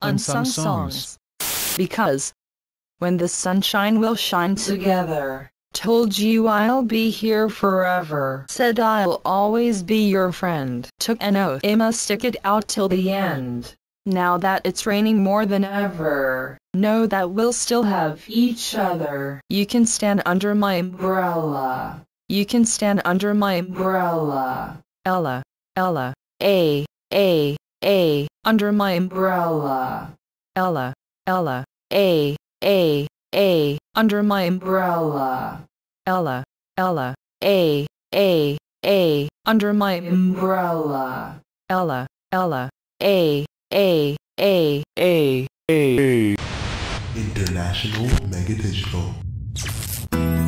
Unsung Songs. Because when the sunshine will shine together. Told you I'll be here forever. Said I'll always be your friend. Took an oath I must stick it out till the end. Now that it's raining more than ever, know that we'll still have each other. You can stand under my umbrella. You can stand under my umbrella. Ella, Ella, a, under my umbrella. Ella, Ella, a, under my umbrella. Ella, Ella, a, under my umbrella. Ella, Ella, a. International Megadigital.